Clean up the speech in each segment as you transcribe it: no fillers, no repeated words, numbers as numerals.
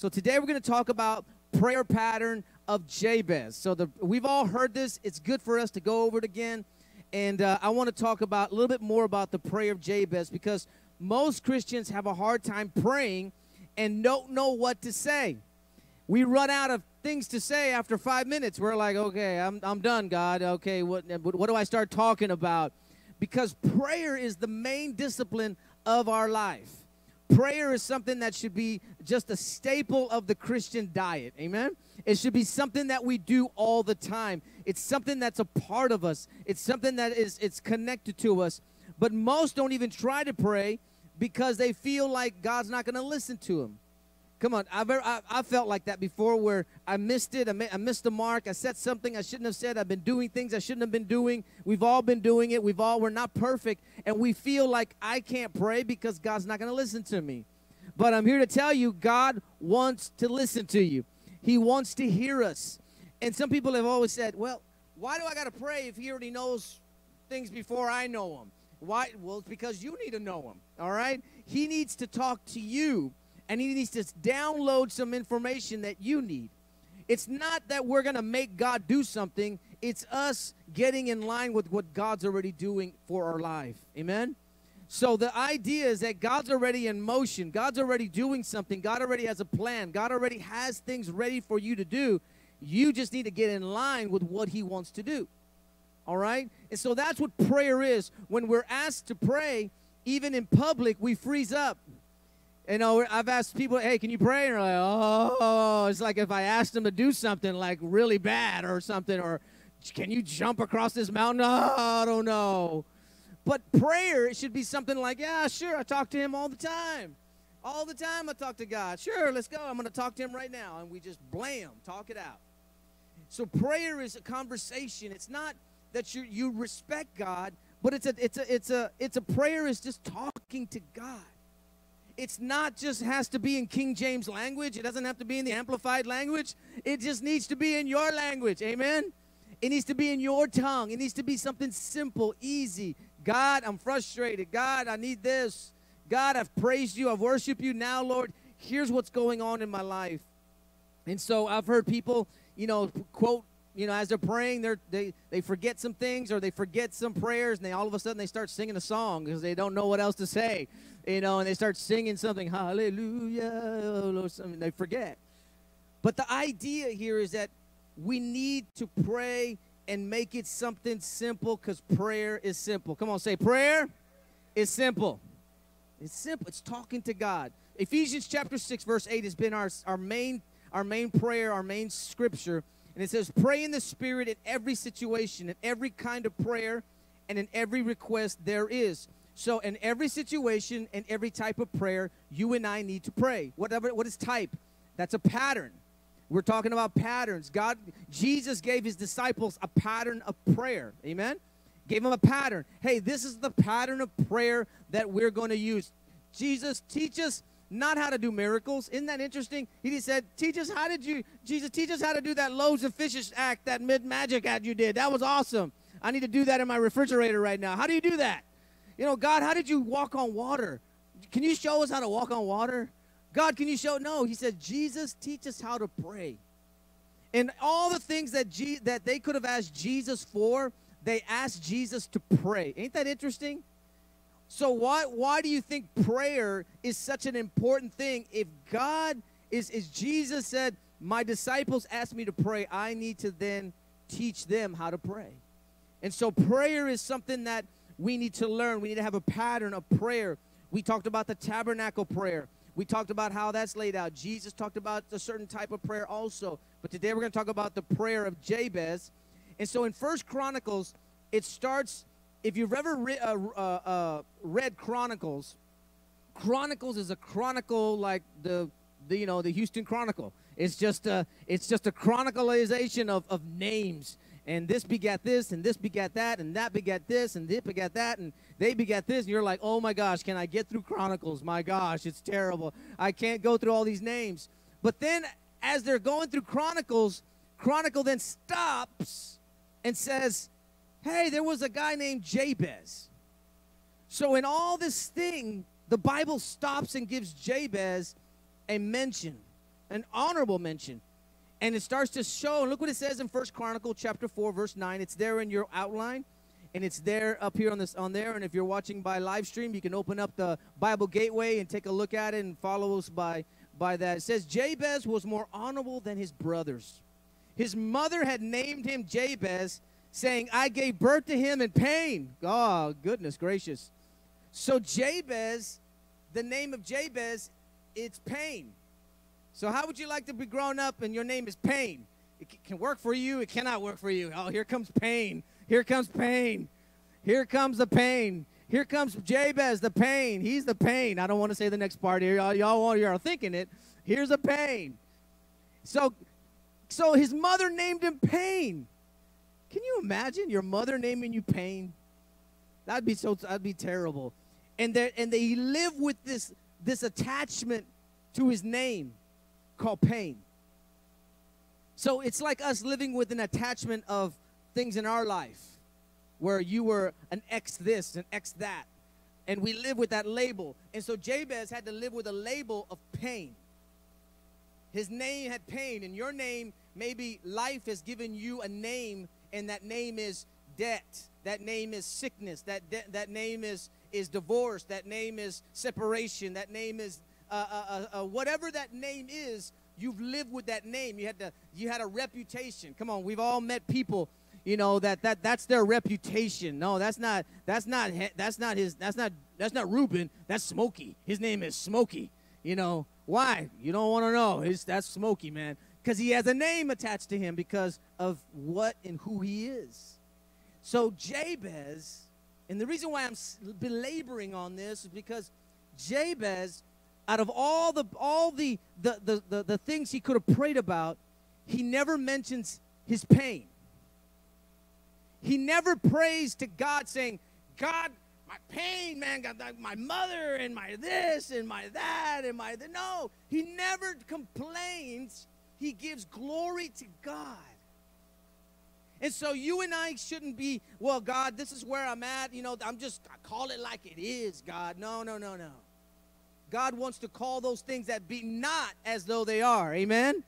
So today we're going to talk about prayer pattern of Jabez. So we've all heard this. It's good for us to go over it again. And I want to talk about a little bit more about the prayer of Jabez, because most Christians have a hard time praying and don't know what to say. We run out of things to say after 5 minutes. We're like, okay, I'm done, God. Okay, what do I start talking about? Because prayer is the main discipline of our life. Prayer is something that should be just a staple of the Christian diet. Amen? It should be something that we do all the time. It's something that's a part of us. It's something that it's connected to us. But most don't even try to pray because they feel like God's not going to listen to them. Come on, I felt like that before, where I missed it. I missed the mark. I said something I shouldn't have said. I've been doing things I shouldn't have been doing. We've all been doing it. We're not perfect, and we feel like I can't pray because God's not going to listen to me. But I'm here to tell you, God wants to listen to you. He wants to hear us. And some people have always said, well, why do I got to pray if he already knows things before I know them? Why? Well, it's because you need to know him, all right? He needs to talk to you. And he needs to download some information that you need. It's not that we're going to make God do something. It's us getting in line with what God's already doing for our life. Amen? So the idea is that God's already in motion. God's already doing something. God already has a plan. God already has things ready for you to do. You just need to get in line with what he wants to do. All right? And so that's what prayer is. When we're asked to pray, even in public, we freeze up. You know, I've asked people, hey, can you pray? And they're like, oh, it's like if I asked them to do something like really bad or something, or can you jump across this mountain? Oh, I don't know. But prayer, it should be something like, yeah, sure, I talk to him all the time. All the time I talk to God. Sure, let's go. I'm going to talk to him right now. And we just, blam, talk it out. So prayer is a conversation. It's not that you respect God, but it's a prayer is just talking to God. It's not just has to be in King James language. It doesn't have to be in the amplified language. It just needs to be in your language. Amen? It needs to be in your tongue. It needs to be something simple, easy. God, I'm frustrated. God, I need this. God, I've praised you. I've worshiped you. Now, Lord, here's what's going on in my life. And so I've heard people, you know, quote, you know, as they're praying, they forget some things, or they forget some prayers, and all of a sudden they start singing a song because they don't know what else to say. You know, and they start singing something, hallelujah, or something, they forget. But the idea here is that we need to pray and make it something simple, because prayer is simple. Come on, say prayer is simple. It's simple. It's talking to God. Ephesians chapter 6, verse 8 has been our main prayer, our main scripture. And it says, pray in the Spirit in every situation, in every kind of prayer, and in every request there is. So in every situation and every type of prayer, you and I need to pray. Whatever, what is type? That's a pattern. We're talking about patterns. Jesus gave his disciples a pattern of prayer. Amen? Gave them a pattern. Hey, this is the pattern of prayer that we're going to use. Jesus, teach us not how to do miracles. Isn't that interesting? He just said, teach us how to do that loaves and fishes act, that mid-magic act you did. That was awesome. I need to do that in my refrigerator right now. How do you do that? You know, God, how did you walk on water? Can you show us how to walk on water? God, can you show? No, he said, Jesus, teach us how to pray. And all the things that they could have asked Jesus for, they asked Jesus to pray. Ain't that interesting? So why do you think prayer is such an important thing? If God is Jesus said, my disciples asked me to pray, I need to then teach them how to pray. And so prayer is something that we need to learn. We need to have a pattern of prayer. We talked about the tabernacle prayer. We talked about how that's laid out. Jesus talked about a certain type of prayer also. But today we're going to talk about the prayer of Jabez. And so in First Chronicles, it starts. If you've ever read Chronicles, Chronicles is a chronicle like the Houston Chronicle. It's just a chronicalization of names. And this begat this, and this begat that, and that begat this, and this begat that, and they begat this. And you're like, oh my gosh, can I get through Chronicles? My gosh, it's terrible. I can't go through all these names. But then as they're going through Chronicles, Chronicle then stops and says, hey, there was a guy named Jabez. So in all this thing, the Bible stops and gives Jabez a mention. an honorable mention. And it starts to show, and look what it says in First Chronicles chapter 4, verse 9. It's there in your outline, and it's there up here on this, on there. And if you're watching by live stream, you can open up the Bible Gateway and take a look at it and follow us by that. It says, Jabez was more honorable than his brothers. His mother had named him Jabez, saying, I gave birth to him in pain. Oh, goodness gracious. So Jabez, the name of Jabez, it's pain. So how would you like to be grown up and your name is pain? It can work for you. It cannot work for you. Oh, here comes pain. Here comes pain. Here comes the pain. Here comes Jabez, the pain. He's the pain. I don't want to say the next part here. Y'all are thinking it. Here's a pain. So his mother named him Pain. Can you imagine your mother naming you Pain? That'd be terrible. And they live with this attachment to his name called pain. So it's like us living with an attachment of things in our life where you were an X this, an X that, and we live with that label. And so Jabez had to live with a label of pain. His name had pain, and your name, maybe life has given you a name, and that name is debt. That name is sickness. That name is divorce. That name is separation. That name is whatever that name is. You've lived with that name. You had a reputation. Come on, we've all met people, you know, that's their reputation. No, that's not Reuben. That's Smokey. His name is Smokey. You know why? You don't want to know. That's Smokey, man, because he has a name attached to him because of what and who he is. So Jabez, and the reason why I'm belaboring on this is because Jabez, out of all the things he could have prayed about, he never mentions his pain. He never prays to God saying, God, my pain, man, God, my mother and my this and my that and my that. No, he never complains. He gives glory to God. And so you and I shouldn't be, well, God, this is where I'm at. You know, I call it like it is, God. No, no, no, no. God wants to call those things that be not as though they are. Amen?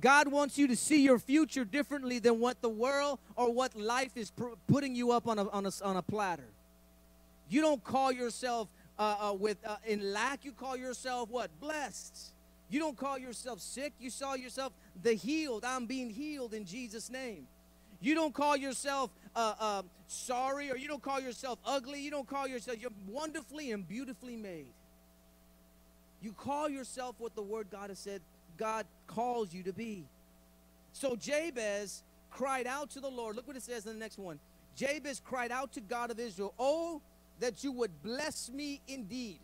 God wants you to see your future differently than what the world or what life is putting you up on a platter. You don't call yourself in lack. You call yourself what? Blessed. You don't call yourself sick. You saw yourself the healed. I'm being healed in Jesus' name. You don't call yourself sorry, or you don't call yourself ugly. You don't call yourself, you're wonderfully and beautifully made. You call yourself what the Word God has said God calls you to be. So Jabez cried out to the Lord. Look what it says in the next one. Jabez cried out to God of Israel, oh, that you would bless me indeed.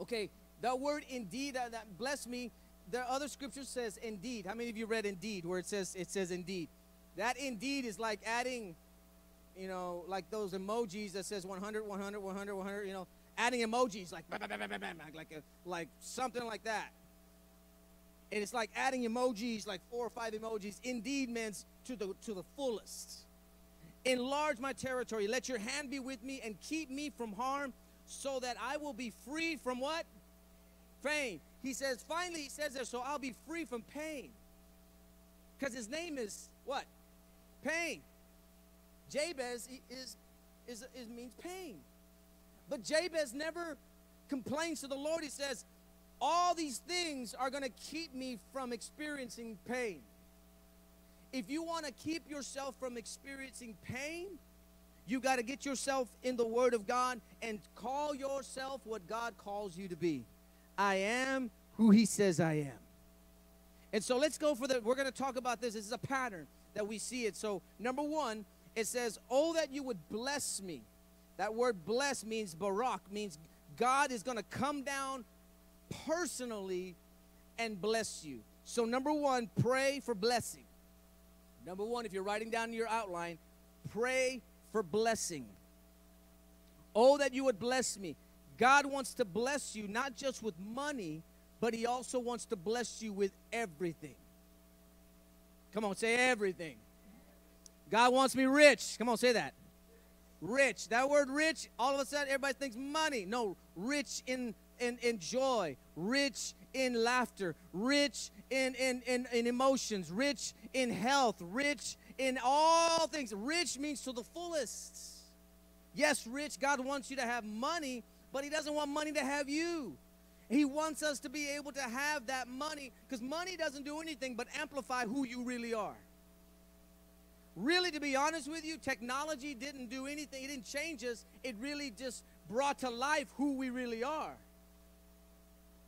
Okay, that word indeed, that bless me, the other scripture says indeed. How many of you read indeed where it says indeed? That indeed is like adding, you know, like those emojis that says 100, 100, 100, 100, you know, adding emojis like something like that. And it's like adding emojis, like 4 or 5 emojis. Indeed means to the fullest. Enlarge my territory. Let your hand be with me and keep me from harm so that I will be free from what? Pain. He says, finally he says there, so I'll be free from pain. Because his name is what? Pain. Jabez is means pain. But Jabez never complains to the Lord. He says, all these things are going to keep me from experiencing pain. If you want to keep yourself from experiencing pain, you got to get yourself in the Word of God and call yourself what God calls you to be. I am who He says I am. And so let's go we're going to talk about this. This is a pattern that we see it. So number one, it says, oh, that you would bless me. That word bless means barak, means God is going to come down personally and bless you. So number one, pray for blessing. Number one, if you're writing down your outline, pray for blessing. Oh, that you would bless me. God wants to bless you, not just with money, but He also wants to bless you with everything. Come on, say everything. God wants me rich. Come on, say that. Rich. That word rich, all of a sudden everybody thinks money. No, rich in joy, rich in laughter, rich in emotions, rich in health, rich in all things. Rich means to the fullest. Yes, rich. God wants you to have money, but he doesn't want money to have you. He wants us to be able to have that money, because money doesn't do anything but amplify who you really are. Really, to be honest with you, technology didn't do anything. It didn't change us. It really just brought to life who we really are.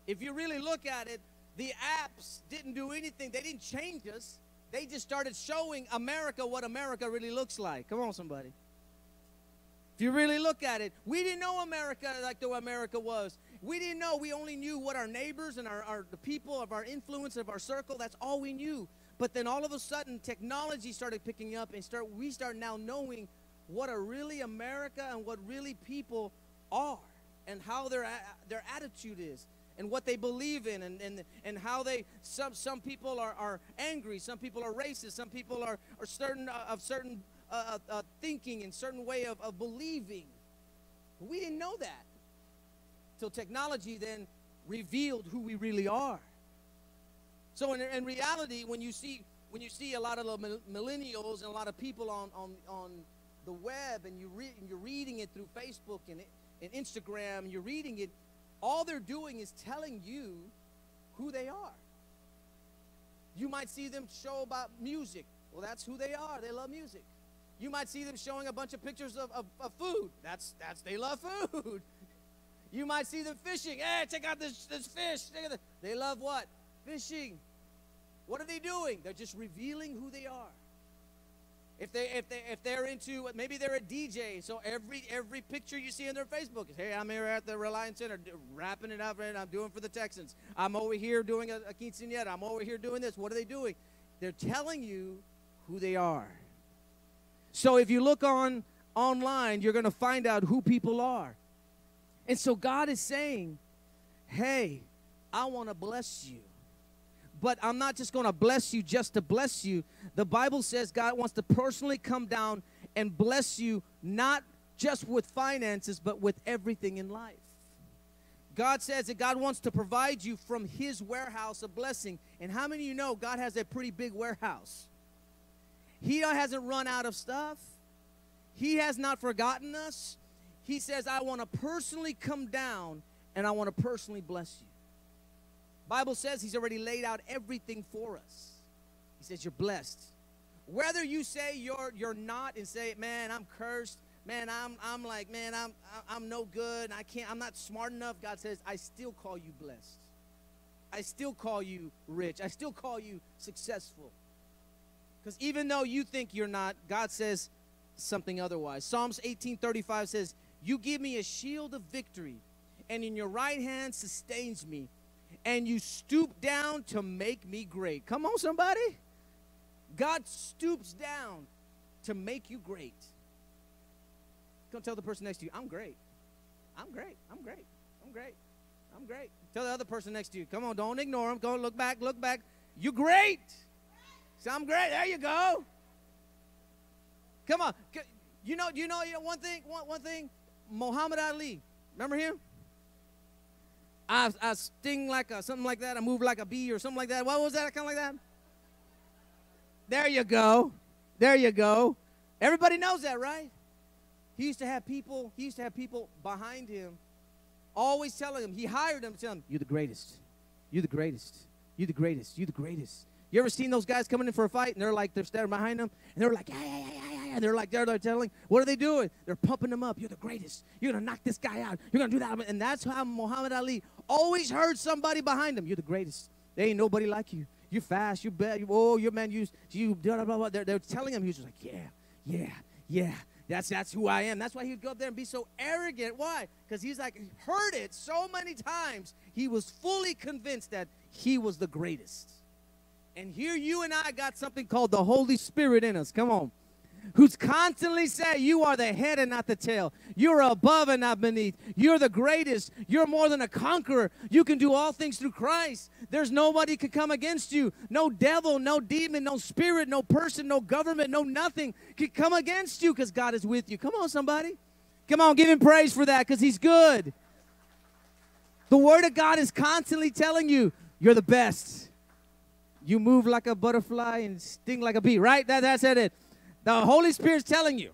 If you really look at it, the apps didn't do anything. They didn't change us. They just started showing America what America really looks like. Come on, somebody. If you really look at it, we didn't know America like the way America was. We didn't know. We only knew what our neighbors and the people of our influence, of our circle, that's all we knew. But then all of a sudden, technology started picking up, and we start now knowing what are really America and what really people are and how their attitude is and what they believe in and how they, some people are angry, some people are racist, some people are certain of certain thinking and certain way of believing. We didn't know that till technology then revealed who we really are. So in reality, when you see a lot of millennials and a lot of people on the web, and you're reading it through Facebook and Instagram, and you're reading it, all they're doing is telling you who they are. You might see them show about music. Well, that's who they are. They love music. You might see them showing a bunch of pictures of food. That's they love food. You might see them fishing. Hey, check out this fish. They love what? Fishing. What are they doing? They're just revealing who they are. If they're into, maybe they're a DJ. So every picture you see on their Facebook is, hey, I'm here at the Reliant Center wrapping it up, and I'm doing for the Texans. I'm over here doing a quinceañera. I'm over here doing this. What are they doing? They're telling you who they are. So if you look online, you're going to find out who people are. And so God is saying, hey, I want to bless you. But I'm not just going to bless you just to bless you. The Bible says God wants to personally come down and bless you, not just with finances, but with everything in life. God says that God wants to provide you from his warehouse of blessing. And how many of you know God has a pretty big warehouse? He hasn't run out of stuff. He has not forgotten us. He says, I want to personally come down, and I want to personally bless you. Bible says he's already laid out everything for us. He says you're blessed. Whether you say you're not and say, man, I'm cursed, man, I'm like, man, I'm no good, I'm not smart enough. God says, I still call you blessed. I still call you rich. I still call you successful. Because even though you think you're not, God says something otherwise. Psalms 18:35 says, you give me a shield of victory, and in your right hand sustains me. And you stoop down to make me great. Come on, somebody. God stoops down to make you great. Come tell the person next to you, I'm great. I'm great. I'm great. I'm great. I'm great. Tell the other person next to you, come on, don't ignore him. Go look back, look back. You're great. So I'm great. There you go. Come on. You know one thing? Muhammad Ali. Remember him? I sting like a, something like that. I move like a bee or something like that. What was that? Kind of like that? There you go. There you go. Everybody knows that, right? He used to have people behind him always telling him, he hired them, telling him, you're the greatest. You're the greatest. You're the greatest. You're the greatest. You ever seen those guys coming in for a fight, and they're like, they're standing behind them, and they're like, yeah. And they're like, they're telling, what are they doing? They're pumping them up. You're the greatest. You're going to knock this guy out. You're going to do that. And that's how Muhammad Ali always heard somebody behind him. You're the greatest. There ain't nobody like you. You're fast. You're bad. Oh, your man, you blah, blah, blah. They're telling him. He was just like, yeah. That's who I am. That's why he'd go up there and be so arrogant. Why? Because he's like, heard it so many times. He was fully convinced that he was the greatest. And here you and I got something called the Holy Spirit in us. Come on. Who's constantly saying you are the head and not the tail. You're above and not beneath. You're the greatest. You're more than a conqueror. You can do all things through Christ. There's nobody can come against you. No devil, no demon, no spirit, no person, no government, no nothing can come against you because God is with you. Come on, somebody. Come on, give him praise for that because he's good. The Word of God is constantly telling you, you're the best. You move like a butterfly and sting like a bee, right? That's it. The Holy Spirit's telling you,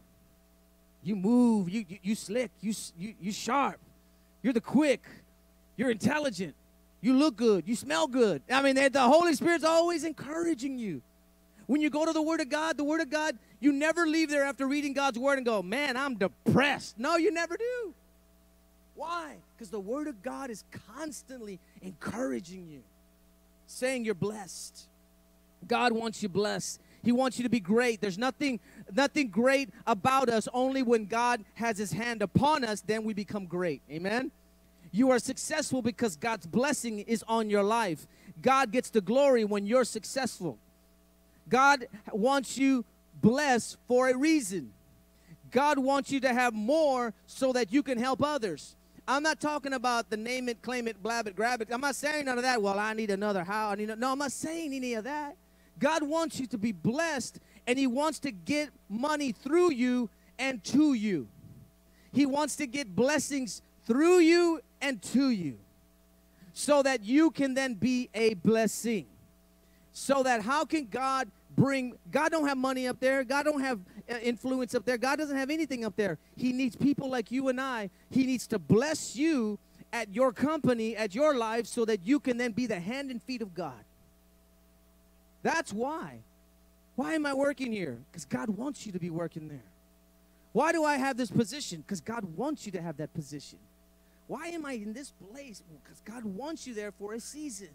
you move, you slick, you sharp, you're the quick, you're intelligent, you look good, you smell good. I mean, the Holy Spirit's always encouraging you. When you go to the Word of God, you never leave there after reading God's Word and go, man, I'm depressed. No, you never do. Why? Because the Word of God is constantly encouraging you, saying you're blessed. God wants you blessed. He wants you to be great. There's nothing great about us. Only when God has His hand upon us, then we become great. Amen? You are successful because God's blessing is on your life. God gets the glory when you're successful. God wants you blessed for a reason. God wants you to have more so that you can help others. I'm not talking about the name it, claim it, blab it, grab it. I'm not saying none of that. Well, I need another how. No, I'm not saying any of that. God wants you to be blessed, and He wants to get money through you and to you. He wants to get blessings through you and to you so that you can then be a blessing. So that how can God bring, God don't have money up there. God don't have influence up there. God doesn't have anything up there. He needs people like you and I. He needs to bless you at your company, at your life, so that you can then be the hand and feet of God. That's why. Why am I working here? Because God wants you to be working there. Why do I have this position? Because God wants you to have that position. Why am I in this place? Because God wants you there for a season.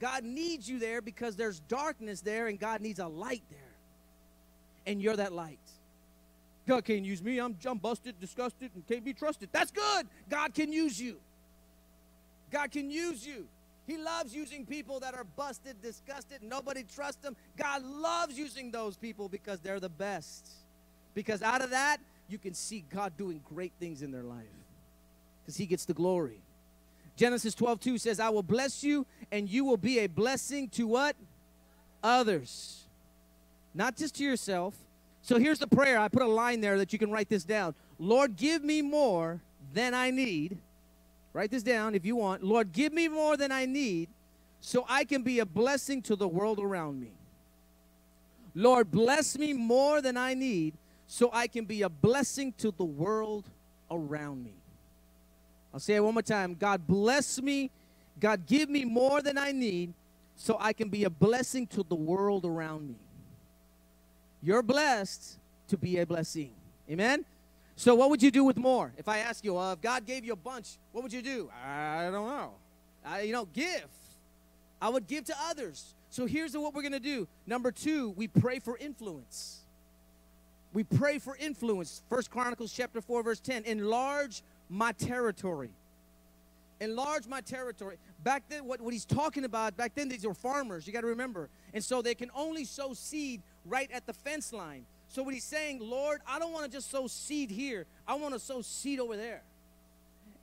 God needs you there because there's darkness there, and God needs a light there. And you're that light. God can't use me. I'm busted, disgusted, and can't be trusted. That's good. God can use you. God can use you. He loves using people that are busted, disgusted, nobody trusts them. God loves using those people because they're the best. Because out of that, you can see God doing great things in their life. Because He gets the glory. Genesis 12:2 says, I will bless you, and you will be a blessing to what? Others. Not just to yourself. So here's the prayer. I put a line there that you can write this down. Lord, give me more than I need. Write this down if you want. Lord, give me more than I need so I can be a blessing to the world around me. Lord, bless me more than I need so I can be a blessing to the world around me. I'll say it one more time. God, bless me. God, give me more than I need so I can be a blessing to the world around me. You're blessed to be a blessing. Amen? So what would you do with more? If I ask you, if God gave you a bunch, what would you do? I don't know. Give. I would give to others. So here's what we're going to do. Number two, we pray for influence. We pray for influence. First Chronicles chapter 4, verse 10. Enlarge my territory. Enlarge my territory. Back then, what he's talking about, back then these were farmers. You got to remember. And so they can only sow seed right at the fence line. So what he's saying, Lord, I don't want to just sow seed here. I want to sow seed over there.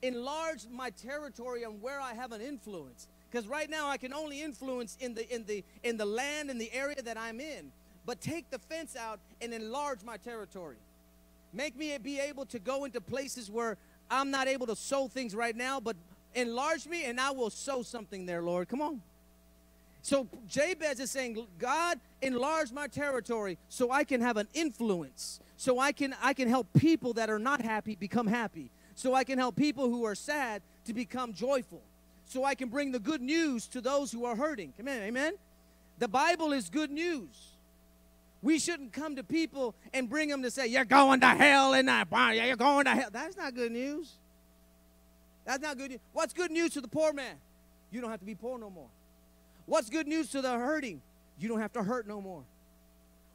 Enlarge my territory on where I have an influence. Because right now I can only influence in the land and the area that I'm in. But take the fence out and enlarge my territory. Make me be able to go into places where I'm not able to sow things right now, but enlarge me and I will sow something there, Lord. Come on. So Jabez is saying, God, enlarge my territory so I can have an influence, so I can help people that are not happy become happy, so I can help people who are sad to become joyful, so I can bring the good news to those who are hurting. Come on, amen? The Bible is good news. We shouldn't come to people and bring them to say, you're going to hell, and you're going to hell. That's not good news. That's not good news. What's good news to the poor man? You don't have to be poor no more. What's good news to the hurting? You don't have to hurt no more.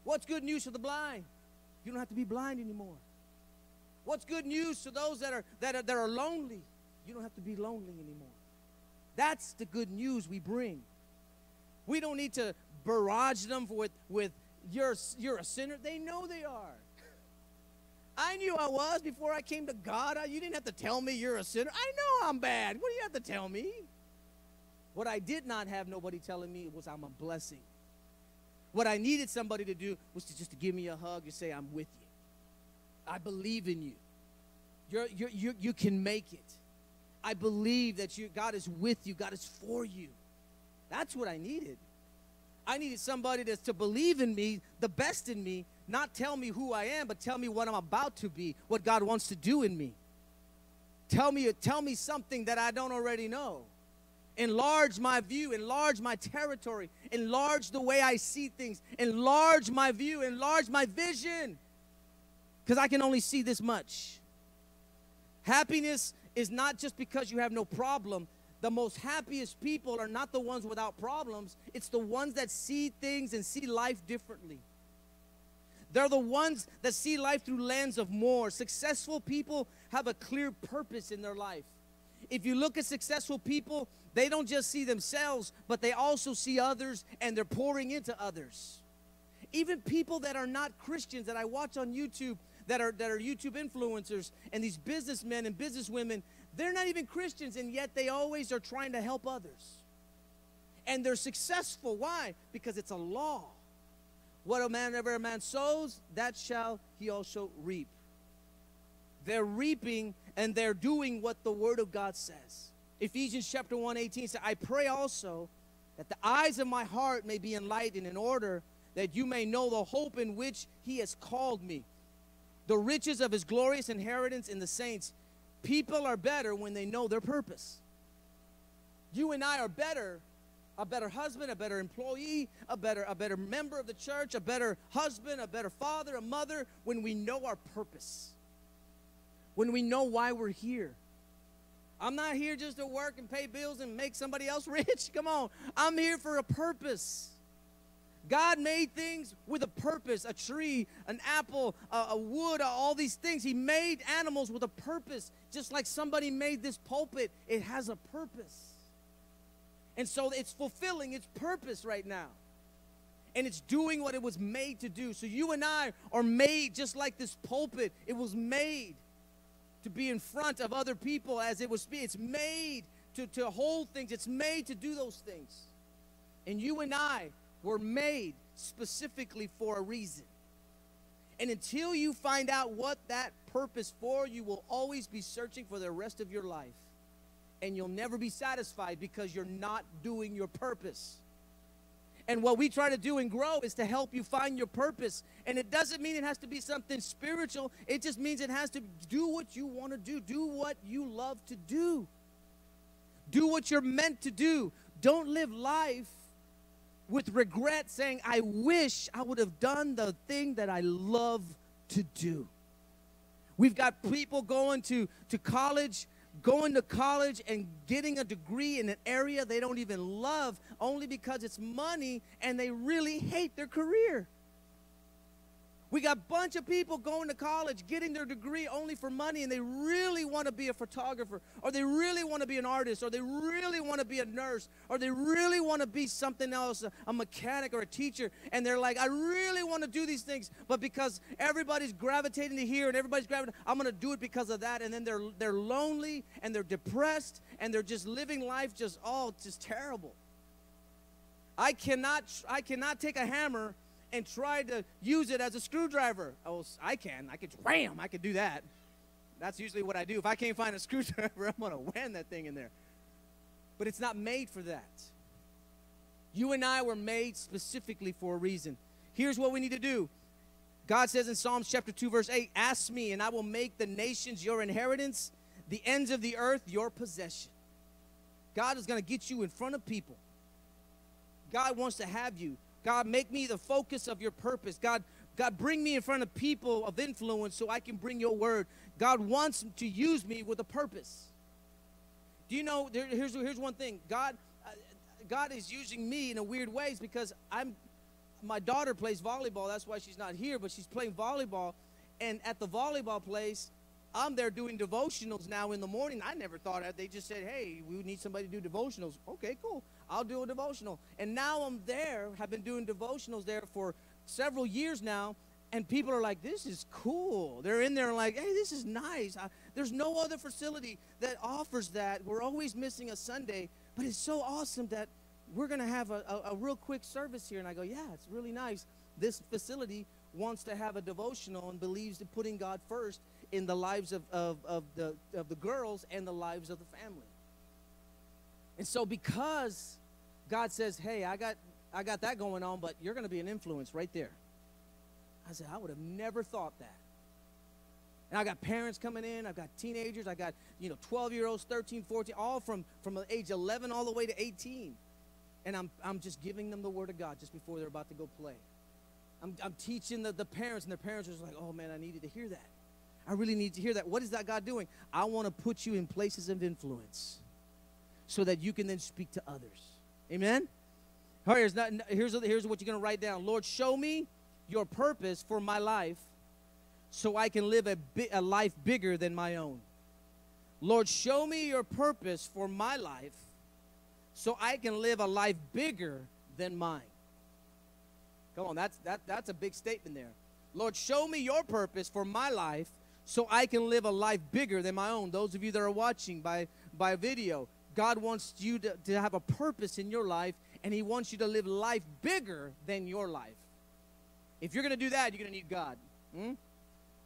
What's good news to the blind? You don't have to be blind anymore. What's good news to those that are lonely? You don't have to be lonely anymore. That's the good news we bring. We don't need to barrage them with you're a sinner. They know they are. I knew I was before I came to God. You didn't have to tell me you're a sinner. I know I'm bad. What do you have to tell me? What I did not have nobody telling me was I'm a blessing. What I needed somebody to do was to give me a hug and say, I'm with you. I believe in you. You can make it. I believe that God is with you. God is for you. That's what I needed. I needed somebody to believe in me, the best in me, not tell me who I am, but tell me what I'm about to be, what God wants to do in me. Tell me something that I don't already know. Enlarge my view, enlarge my territory, enlarge the way I see things, enlarge my view, enlarge my vision, because I can only see this much. Happiness is not just because you have no problem. The most happiest people are not the ones without problems. It's the ones that see things and see life differently. They're the ones that see life through lens of more. Successful people have a clear purpose in their life. If you look at successful people, they don't just see themselves, but they also see others, and they're pouring into others. Even people that are not Christians that I watch on YouTube, that are YouTube influencers, and these businessmen and businesswomen, they're not even Christians, and yet they always are trying to help others. And they're successful. Why? Because it's a law. Whatever a man sows, that shall he also reap. They're reaping and they're doing what the Word of God says. Ephesians chapter 1:18 says, I pray also that the eyes of my heart may be enlightened in order that you may know the hope in which he has called me, the riches of his glorious inheritance in the saints. People are better when they know their purpose. You and I are better. A better husband, a better employee, a better member of the church, a better husband, a better father, a mother, when we know our purpose, when we know why we're here. I'm not here just to work and pay bills and make somebody else rich. Come on. I'm here for a purpose. God made things with a purpose, a tree, an apple, a wood, all these things. He made animals with a purpose. Just like somebody made this pulpit, it has a purpose. And so it's fulfilling its purpose right now. And it's doing what it was made to do. So you and I are made just like this pulpit. It was made to be in front of other people as it was. It's made to hold things. It's made to do those things. And you and I were made specifically for a reason. And until you find out what that purpose for, you will always be searching for the rest of your life. And you'll never be satisfied because you're not doing your purpose. And what we try to do and grow is to help you find your purpose. And it doesn't mean it has to be something spiritual. It just means it has to do what you want to do. Do what you love to do. Do what you're meant to do. Don't live life with regret saying, I wish I would have done the thing that I love to do. We've got people going to college and getting a degree in an area they don't even love only because it's money, and they really hate their career. We got a bunch of people going to college, getting their degree only for money, and they really want to be a photographer, or they really want to be an artist, or they really want to be a nurse, or they really want to be something else, a mechanic or a teacher. And they're like, I really want to do these things, but because everybody's gravitating to here and everybody's gravitating, I'm going to do it because of that. And then they're lonely, and they're depressed, and they're just living life just terrible. I cannot take a hammer and try to use it as a screwdriver. Oh, I can wham, I can do that. That's usually what I do. If I can't find a screwdriver, I'm going to wham that thing in there. But it's not made for that. You and I were made specifically for a reason. Here's what we need to do. God says in Psalms chapter 2, verse 8, ask me, and I will make the nations your inheritance, the ends of the earth your possession. God is going to get you in front of people. God wants to have you. God, make me the focus of your purpose. God, bring me in front of people of influence so I can bring your word. God wants to use me with a purpose. Do you know, here's one thing. God is using me in a weird ways because my daughter plays volleyball. That's why she's not here, but she's playing volleyball. And at the volleyball place, I'm there doing devotionals now in the morning. I never thought that. They just said, hey, we need somebody to do devotionals. Okay, cool. I'll do a devotional. And now I'm there, have been doing devotionals there for several years now, and people are like, this is cool. They're in there like, hey, this is nice. There's no other facility that offers that. We're always missing a Sunday, but it's so awesome that we're going to have a real quick service here. And I go, yeah, it's really nice. This facility wants to have a devotional and believes in putting God first in the lives of the girls and the lives of the family. And so because God says, hey, I got that going on, but you're going to be an influence right there. I said, I would have never thought that. And I got parents coming in. I've got teenagers. I got, 12-year-olds, 13, 14, all from age 11 all the way to 18. And I'm just giving them the Word of God just before they're about to go play. I'm teaching the parents, and their parents are just like, oh, man, I needed to hear that. I really need to hear that. What is that God doing? I want to put you in places of influence so that you can then speak to others. Amen? All right, here's what you're going to write down. Lord, show me your purpose for my life so I can live a life bigger than my own. Lord, show me your purpose for my life so I can live a life bigger than mine. Come on, that's a big statement there. Lord, show me your purpose for my life so I can live a life bigger than my own. Those of you that are watching by video, God wants you to have a purpose in your life, and He wants you to live life bigger than your life. If you're going to do that, you're going to need God. You're going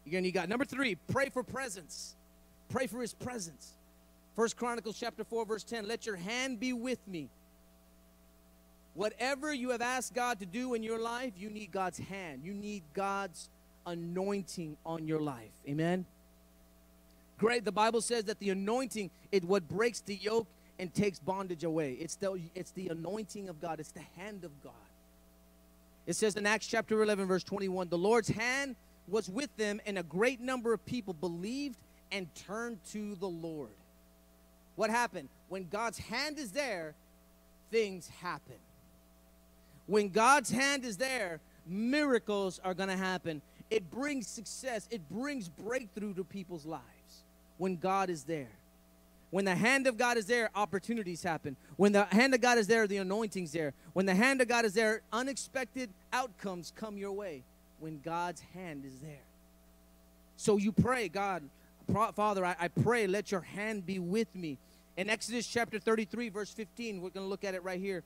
to need God. Number three, pray for presence. Pray for His presence. First Chronicles chapter 4, verse 10, let your hand be with me. Whatever you have asked God to do in your life, you need God's hand. You need God's anointing on your life. Amen? Great. The Bible says that the anointing is what breaks the yoke and takes bondage away. It's the anointing of God. It's the hand of God. It says in Acts chapter 11, verse 21, the Lord's hand was with them, and a great number of people believed and turned to the Lord. What happened? When God's hand is there, things happen. When God's hand is there, miracles are going to happen. It brings success. It brings breakthrough to people's lives when God is there. When the hand of God is there, opportunities happen. When the hand of God is there, the anointing's there. When the hand of God is there, unexpected outcomes come your way when God's hand is there. So you pray, God, Father, I pray, let your hand be with me. In Exodus chapter 33, verse 15, we're going to look at it right here.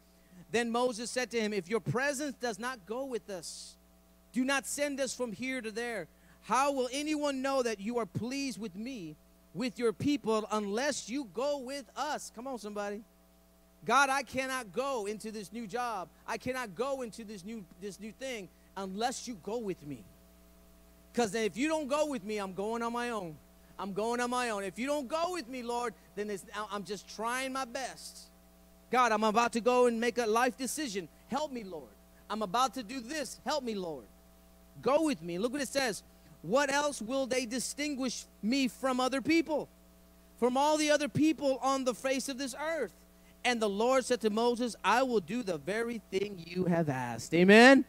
Then Moses said to him, if your presence does not go with us, do not send us from here to there. How will anyone know that you are pleased with me, with your people, unless you go with us? Come on, somebody. God, I cannot go into this new job. I cannot go into this new thing unless you go with me. Because if you don't go with me, I'm going on my own. I'm going on my own. If you don't go with me, Lord, then I'm just trying my best. God, I'm about to go and make a life decision. Help me, Lord. I'm about to do this. Help me, Lord. Go with me. Look what it says. What else will they distinguish me from other people? From all the other people on the face of this earth. And the Lord said to Moses, I will do the very thing you have asked. Amen?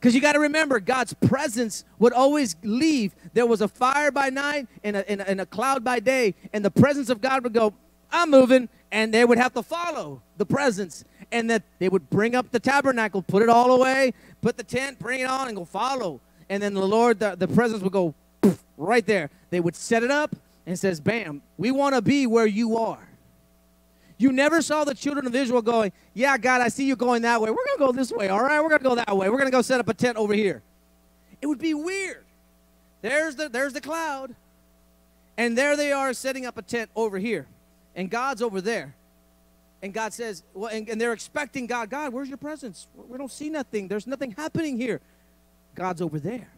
Because you got to remember, God's presence would always leave. There was a fire by night and a cloud by day. And the presence of God would go, I'm moving. And they would have to follow the presence. And that they would bring up the tabernacle, put it all away, put the tent, bring it on, and go follow. And then the Lord, the presence would go poof, right there. They would set it up and it says, bam, we want to be where you are. You never saw the children of Israel going, yeah, God, I see you going that way. We're going to go this way, all right? We're going to go that way. We're going to go set up a tent over here. It would be weird. There's the cloud, and there they are setting up a tent over here, and God's over there. And God says, well, and they're expecting God, God, where's your presence? We don't see nothing. There's nothing happening here. God's over there.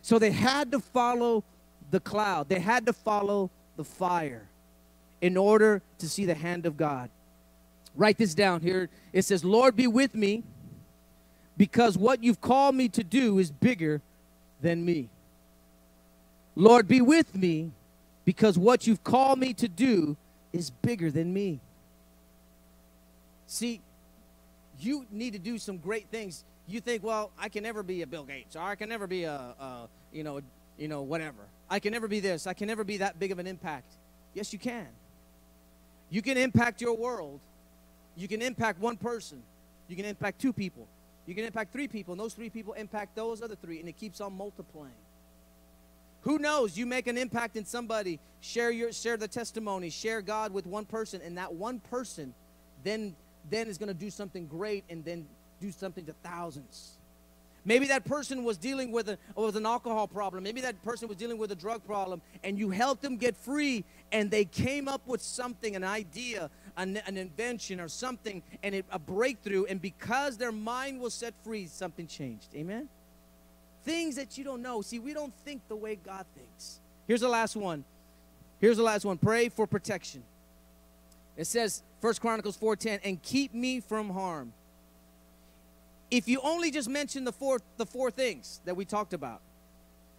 So they had to follow the cloud. They had to follow the fire in order to see the hand of God. Write this down here. It says, Lord, be with me, because what you've called me to do is bigger than me. Lord, be with me, because what you've called me to do is bigger than me. See, you need to do some great things. You think, well, I can never be a Bill Gates, or I can never be a whatever. I can never be this. I can never be that big of an impact. Yes, you can. You can impact your world. You can impact one person. You can impact two people. You can impact three people, and those three people impact those other three, and it keeps on multiplying. Who knows? You make an impact in somebody, share the testimony, share God with one person, and that one person then is going to do something great and then do something to thousands. Maybe that person was dealing with an alcohol problem. Maybe that person was dealing with a drug problem, and you helped them get free, and they came up with something, an idea, an invention or something, and a breakthrough, and because their mind was set free, something changed. Amen? Things that you don't know. See, we don't think the way God thinks. Here's the last one. Here's the last one. Pray for protection. It says, First Chronicles 4:10, and keep me from harm. If you only just mention the four things that we talked about,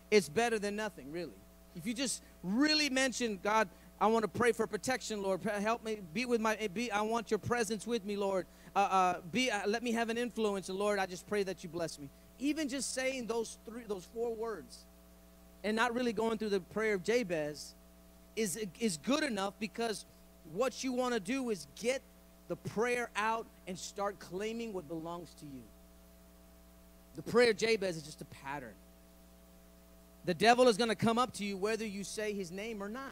it's better than nothing, really. If you just really mention, God, I want to pray for protection, Lord. Help me be with I want your presence with me, Lord. Let me have an influence, and Lord, I just pray that you bless me. Even just saying those four words, and not really going through the prayer of Jabez, is good enough, because what you want to do is get the prayer out and start claiming what belongs to you. The prayer of Jabez is just a pattern. The devil is going to come up to you whether you say his name or not.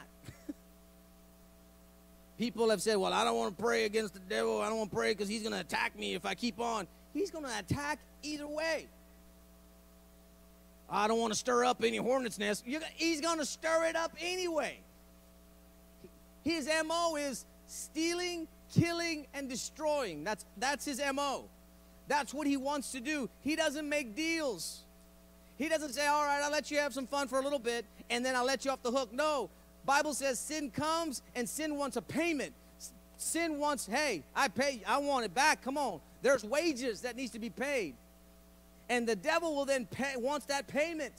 People have said, well, I don't want to pray against the devil. I don't want to pray because he's going to attack me if I keep on. He's going to attack either way. I don't want to stir up any hornet's nest. He's going to stir it up anyway. His M.O. is stealing, killing, and destroying. That's his M.O. That's what he wants to do. He doesn't make deals. He doesn't say, all right, I'll let you have some fun for a little bit, and then I'll let you off the hook. No. Bible says sin comes, and sin wants a payment. Sin wants, hey, I pay you. I want it back. Come on. There's wages that needs to be paid. And the devil will then wants that payment.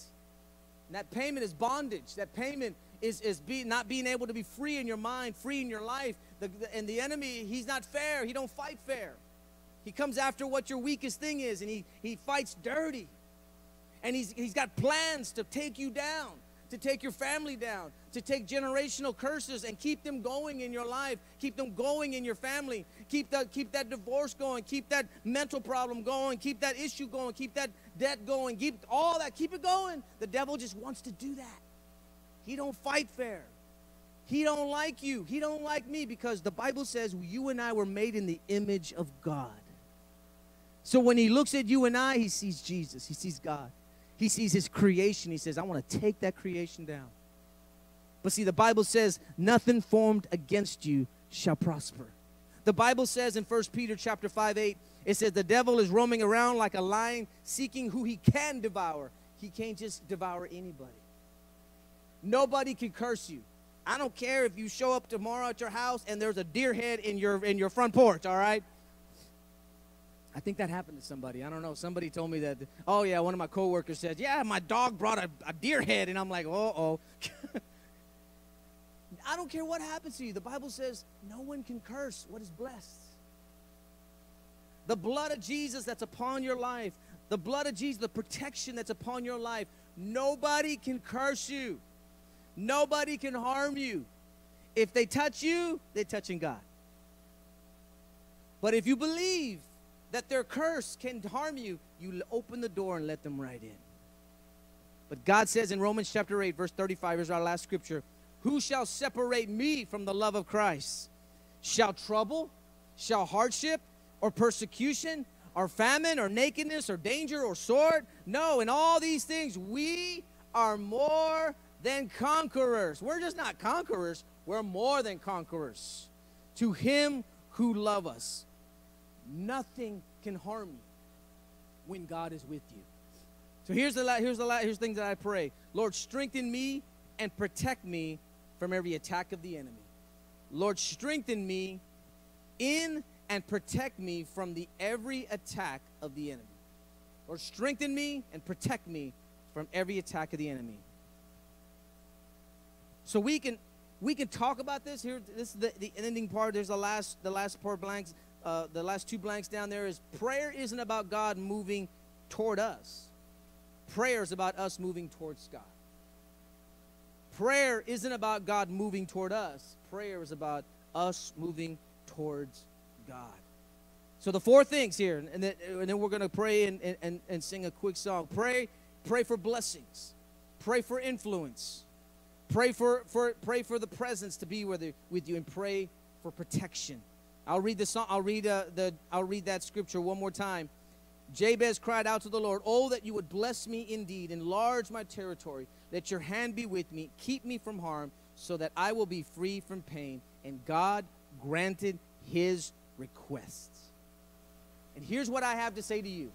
And that payment is bondage. That payment is not being able to be free in your mind, free in your life. And the enemy, he's not fair. He don't fight fair. He comes after what your weakest thing is, and he fights dirty. And he's got plans to take you down, to take your family down, to take generational curses and keep them going in your life, keep them going in your family, keep that divorce going, keep that mental problem going, keep that issue going, keep that debt going, keep all that, keep it going. The devil just wants to do that. He don't fight fair. He don't like you. He don't like me, because the Bible says you and I were made in the image of God. So when he looks at you and I, he sees Jesus. He sees God. He sees his creation. He says, I want to take that creation down. But see, the Bible says nothing formed against you shall prosper. The Bible says in 1 Peter chapter 5:8, it says the devil is roaming around like a lion seeking who he can devour. He can't just devour anybody. Nobody can curse you. I don't care if you show up tomorrow at your house and there's a deer head in your front porch, all right? I think that happened to somebody. I don't know. Somebody told me that, oh, yeah, one of my coworkers said, yeah, my dog brought a deer head. And I'm like, uh-oh. I don't care what happens to you. The Bible says no one can curse what is blessed. The blood of Jesus that's upon your life, the blood of Jesus, the protection that's upon your life, nobody can curse you. Nobody can harm you. If they touch you, they're touching God. But if you believe that their curse can harm you, you open the door and let them right in. But God says in Romans chapter 8, verse 35, here's our last scripture, who shall separate me from the love of Christ? Shall trouble, shall hardship, or persecution, or famine, or nakedness, or danger, or sword? No, in all these things, we are more than conquerors. We're just not conquerors. We're more than conquerors. To him who loves us, nothing can harm you when God is with you. So here's the things that I pray. Lord, strengthen me and protect me from every attack of the enemy. Lord, strengthen me in and protect me from every attack of the enemy. Lord, strengthen me and protect me from every attack of the enemy. So we can talk about this here. This is the ending part. There's the last part blanks. The last two blanks down there is prayer isn't about God moving toward us. Prayer is about us moving towards God. Prayer isn't about God moving toward us. Prayer is about us moving towards God. So the four things here, and then we're going to pray and sing a quick song. Pray for blessings. Pray for influence. Pray for the presence to be with you, and pray for protection. I'll read that scripture one more time. Jabez cried out to the Lord, "Oh, that you would bless me indeed, enlarge my territory, let your hand be with me, keep me from harm, so that I will be free from pain." And God granted his request. And here's what I have to say to you.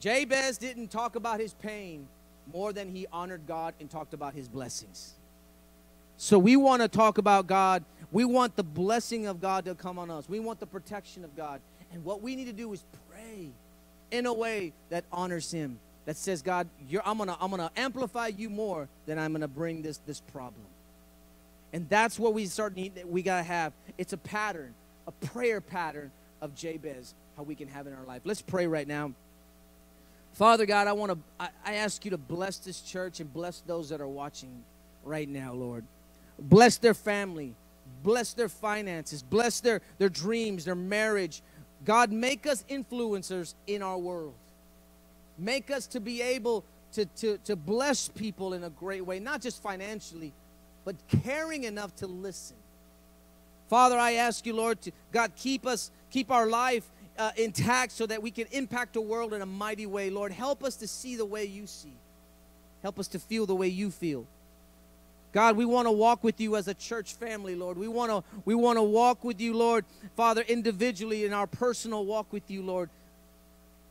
Jabez didn't talk about his pain more than he honored God and talked about his blessings. So we want to talk about God. We want the blessing of God to come on us. We want the protection of God. And what we need to do is pray in a way that honors him, that says, God, I'm gonna amplify you more than I'm going to bring this problem. And that's what we got to have. It's a pattern, a prayer pattern of Jabez, how we can have it in our life. Let's pray right now. Father God, I ask you to bless this church and bless those that are watching right now, Lord. Bless their family. Bless their finances. Bless their dreams, their marriage. God, make us influencers in our world. Make us to be able to bless people in a great way, not just financially, but caring enough to listen. Father, I ask you, Lord, God, keep our life intact so that we can impact the world in a mighty way. Lord, help us to see the way you see. Help us to feel the way you feel. God, we want to walk with you as a church family, Lord. We want to walk with you, Lord, Father, individually in our personal walk with you, Lord.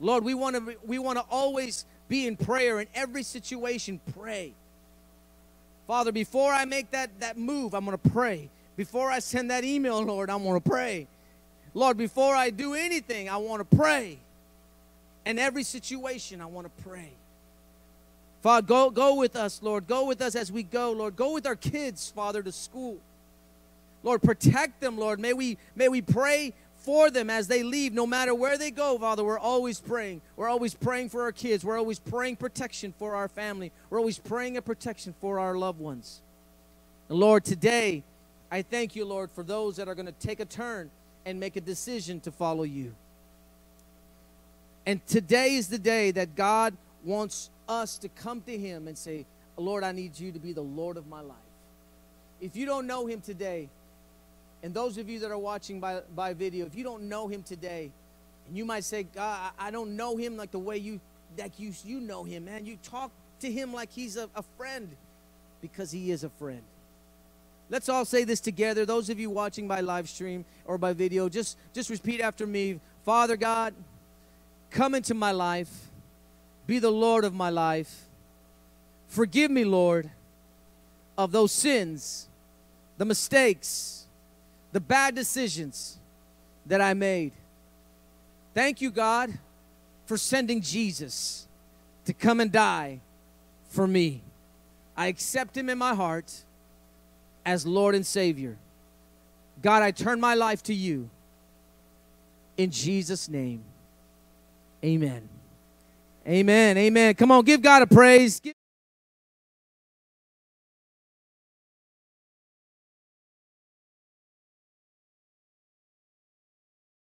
Lord, we want to always be in prayer in every situation. Pray. Father, before I make that move, I'm going to pray. Before I send that email, Lord, I'm going to pray. Lord, before I do anything, I want to pray. In every situation, I want to pray. Father, go with us, Lord. Go with us as we go, Lord. Go with our kids, Father, to school. Lord, protect them, Lord. May we pray for them as they leave. No matter where they go, Father, we're always praying. We're always praying for our kids. We're always praying protection for our family. We're always praying a protection for our loved ones. And Lord, today, I thank you, Lord, for those that are going to take a turn and make a decision to follow you. And today is the day that God wants us to come to him and say, Lord, I need you to be the Lord of my life. If you don't know him today, and those of you that are watching by video, if you don't know him today, and you might say, God, I don't know him like the way you know him, man. You talk to him like he's a friend, because he is a friend. Let's all say this together. Those of you watching by live stream or by video, just repeat after me. Father God, come into my life. Be the Lord of my life. Forgive me, Lord, of those sins, the mistakes, the bad decisions that I made. Thank you, God, for sending Jesus to come and die for me. I accept him in my heart as Lord and Savior. God, I turn my life to you. In Jesus' name, amen. Amen. Amen. Come on, give God a praise.